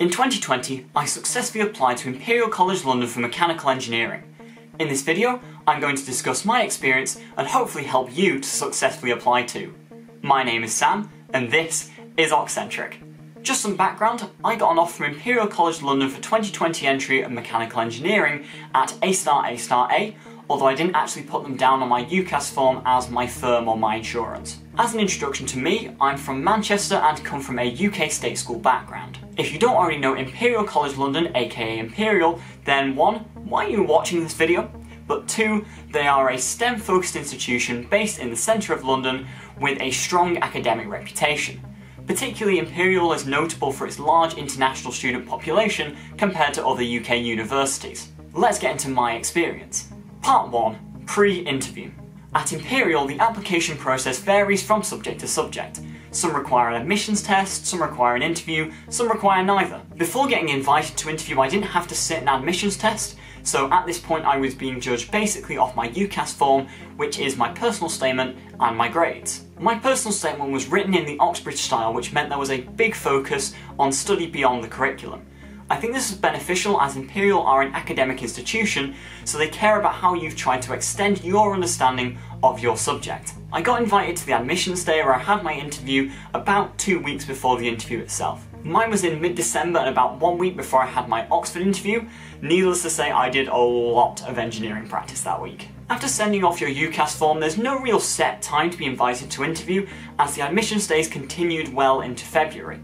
In 2020, I successfully applied to Imperial College London for Mechanical Engineering. In this video, I'm going to discuss my experience and hopefully help you to successfully apply too. My name is Sam, and this is Oxcentric. Just some background, I got an offer from Imperial College London for 2020 entry at Mechanical Engineering at A*A*A, although I didn't actually put them down on my UCAS form as my firm or my insurance. As an introduction to me, I'm from Manchester and come from a UK state school background. If you don't already know Imperial College London, aka Imperial, then 1. Why are you watching this video? But 2. They are a STEM-focused institution based in the centre of London with a strong academic reputation. Particularly, Imperial is notable for its large international student population compared to other UK universities. Let's get into my experience. Part 1. Pre-interview. At Imperial, the application process varies from subject to subject. Some require an admissions test, some require an interview, some require neither. Before getting invited to interview, I didn't have to sit an admissions test, so at this point I was being judged basically off my UCAS form, which is my personal statement and my grades. My personal statement was written in the Oxbridge style, which meant there was a big focus on study beyond the curriculum. I think this is beneficial as Imperial are an academic institution, so they care about how you've tried to extend your understanding of your subject. I got invited to the admissions day where I had my interview about 2 weeks before the interview itself. Mine was in mid-December and about 1 week before I had my Oxford interview. Needless to say, I did a lot of engineering practice that week. After sending off your UCAS form, there's no real set time to be invited to interview as the admissions days continued well into February.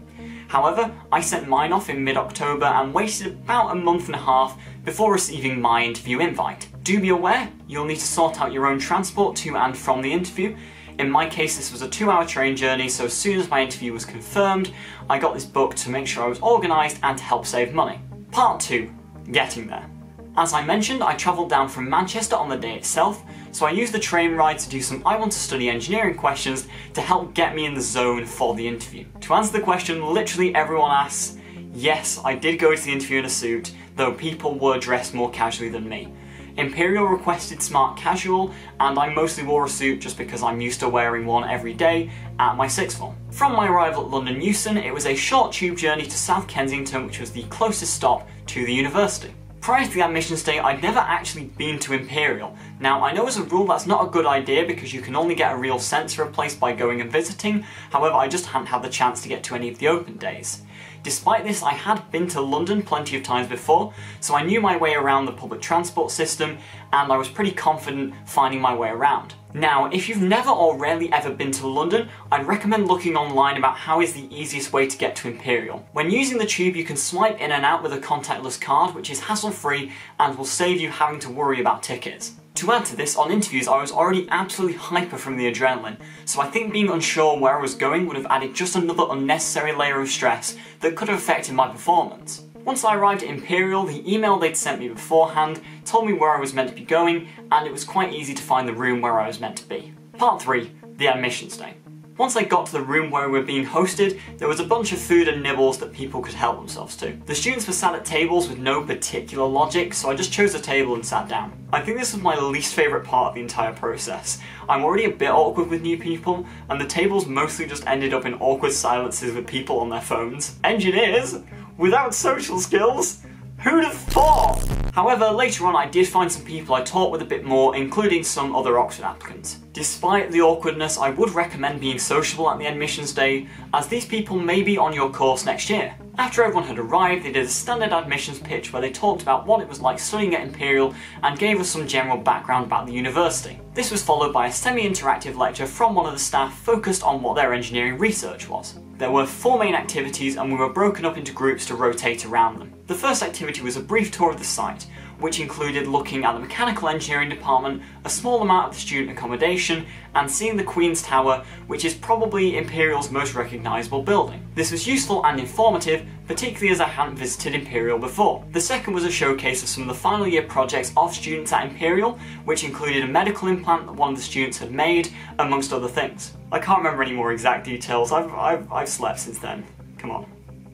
However, I sent mine off in mid-October and waited about a month and a half before receiving my interview invite. Do be aware, you'll need to sort out your own transport to and from the interview. In my case, this was a 2-hour train journey, so as soon as my interview was confirmed, I got this booked to make sure I was organised and to help save money. Part 2. Getting there. As I mentioned, I travelled down from Manchester on the day itself, so I used the train ride to do some I Want to Study Engineering questions to help get me in the zone for the interview. To answer the question literally everyone asks, yes, I did go to the interview in a suit, though people were dressed more casually than me. Imperial requested smart casual, and I mostly wore a suit just because I'm used to wearing one every day at my sixth form. From my arrival at London Euston, it was a short tube journey to South Kensington, which was the closest stop to the university. Prior to the admissions day, I'd never actually been to Imperial. Now, I know as a rule that's not a good idea because you can only get a real sense of a place by going and visiting, however I just hadn't had the chance to get to any of the open days. Despite this, I had been to London plenty of times before, so I knew my way around the public transport system and I was pretty confident finding my way around. Now, if you've never or rarely ever been to London, I'd recommend looking online about how is the easiest way to get to Imperial. When using the tube, you can swipe in and out with a contactless card, which is hassle-free and will save you having to worry about tickets. To add to this, on interviews I was already absolutely hyper from the adrenaline, so I think being unsure where I was going would have added just another unnecessary layer of stress that could have affected my performance. Once I arrived at Imperial, the email they'd sent me beforehand told me where I was meant to be going, and it was quite easy to find the room where I was meant to be. Part 3. The admissions day. Once I got to the room where we were being hosted, there was a bunch of food and nibbles that people could help themselves to. The students were sat at tables with no particular logic, so I just chose a table and sat down. I think this was my least favourite part of the entire process. I'm already a bit awkward with new people, and the tables mostly just ended up in awkward silences with people on their phones. Engineers? Without social skills? Who'd have thought? However, later on I did find some people I talked with a bit more, including some other Oxford applicants. Despite the awkwardness, I would recommend being sociable at the admissions day, as these people may be on your course next year. After everyone had arrived, they did a standard admissions pitch where they talked about what it was like studying at Imperial and gave us some general background about the university. This was followed by a semi-interactive lecture from one of the staff focused on what their engineering research was. There were 4 main activities and we were broken up into groups to rotate around them. The first activity was a brief tour of the site, which included looking at the mechanical engineering department, a small amount of the student accommodation, and seeing the Queen's Tower, which is probably Imperial's most recognisable building. This was useful and informative, particularly as I hadn't visited Imperial before. The second was a showcase of some of the final year projects of students at Imperial, which included a medical implant that one of the students had made, amongst other things. I can't remember any more exact details, I've slept since then. Come on.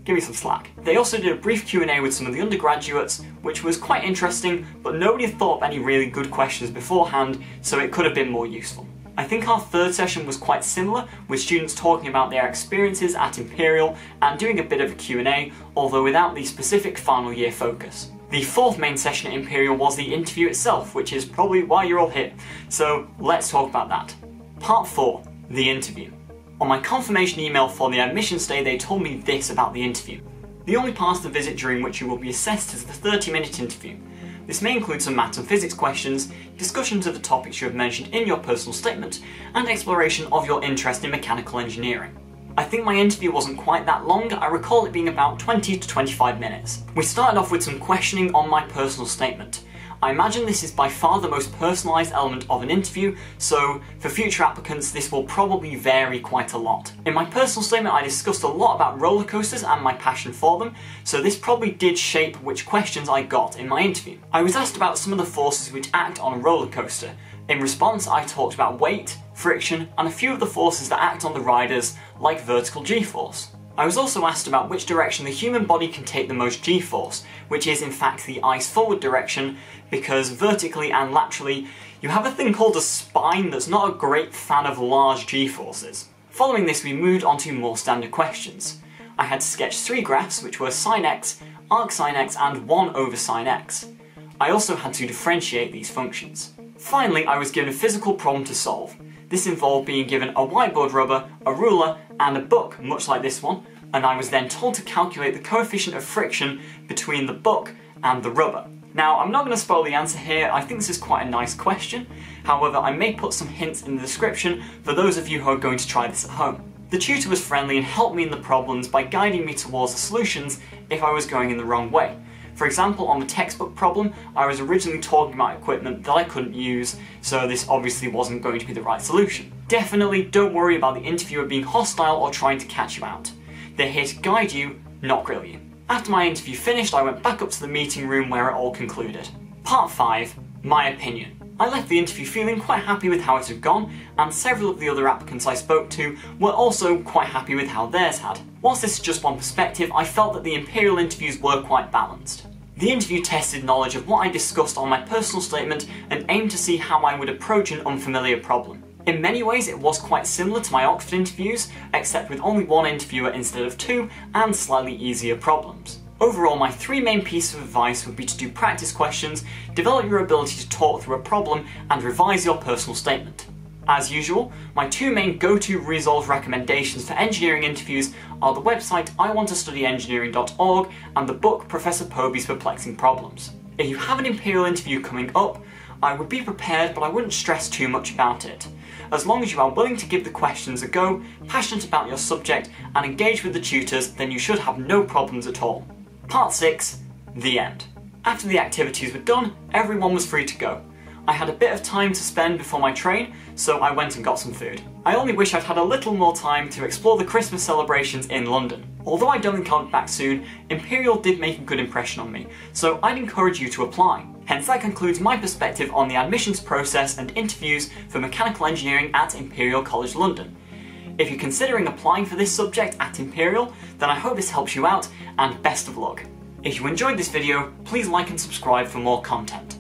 Give me some slack. They also did a brief Q&A with some of the undergraduates, which was quite interesting, but nobody had thought of any really good questions beforehand, so it could have been more useful. I think our third session was quite similar, with students talking about their experiences at Imperial and doing a bit of a Q&A, although without the specific final year focus. The fourth main session at Imperial was the interview itself, which is probably why you're all here, so let's talk about that. Part 4, the interview. On my confirmation email for the admissions day, they told me this about the interview. The only part of the visit during which you will be assessed is the 30-minute interview. This may include some maths and physics questions, discussions of the topics you have mentioned in your personal statement, and exploration of your interest in mechanical engineering. I think my interview wasn't quite that long, I recall it being about 20 to 25 minutes. We started off with some questioning on my personal statement. I imagine this is by far the most personalised element of an interview, so for future applicants this will probably vary quite a lot. In my personal statement I discussed a lot about roller coasters and my passion for them, so this probably did shape which questions I got in my interview. I was asked about some of the forces which act on a roller coaster. In response I talked about weight, friction, and a few of the forces that act on the riders, like vertical g-force. I was also asked about which direction the human body can take the most g-force, which is in fact the eyes forward direction, because vertically and laterally you have a thing called a spine that's not a great fan of large g-forces. Following this we moved on to more standard questions. I had to sketch three graphs which were sine x, arc sine x and 1 over sine x. I also had to differentiate these functions. Finally I was given a physical problem to solve. This involved being given a whiteboard rubber, a ruler, and a book, much like this one, and I was then told to calculate the coefficient of friction between the book and the rubber. Now, I'm not going to spoil the answer here, I think this is quite a nice question, however I may put some hints in the description for those of you who are going to try this at home. The tutor was friendly and helped me in the problems by guiding me towards the solutions if I was going in the wrong way. For example, on the textbook problem, I was originally talking about equipment that I couldn't use, so this obviously wasn't going to be the right solution. Definitely don't worry about the interviewer being hostile or trying to catch you out. They're here to guide you, not grill you. After my interview finished, I went back up to the meeting room where it all concluded. Part 5, my opinion. I left the interview feeling quite happy with how it had gone, and several of the other applicants I spoke to were also quite happy with how theirs had. Whilst this is just one perspective, I felt that the Imperial interviews were quite balanced. The interview tested knowledge of what I discussed on my personal statement and aimed to see how I would approach an unfamiliar problem. In many ways it was quite similar to my Oxford interviews, except with only one interviewer instead of two, and slightly easier problems. Overall, my three main pieces of advice would be to do practice questions, develop your ability to talk through a problem, and revise your personal statement. As usual, my two main go-to resource recommendations for engineering interviews are the website iWantToStudyEngineering.org and the book Professor Poby's Perplexing Problems. If you have an Imperial interview coming up, I would be prepared, but I wouldn't stress too much about it. As long as you are willing to give the questions a go, passionate about your subject, and engage with the tutors, then you should have no problems at all. Part 6, the end. After the activities were done, everyone was free to go. I had a bit of time to spend before my train, so I went and got some food. I only wish I'd had a little more time to explore the Christmas celebrations in London. Although I don't think I'll be back soon, Imperial did make a good impression on me, so I'd encourage you to apply. Hence that concludes my perspective on the admissions process and interviews for mechanical engineering at Imperial College London. If you're considering applying for this subject at Imperial, then I hope this helps you out, and best of luck. If you enjoyed this video, please like and subscribe for more content.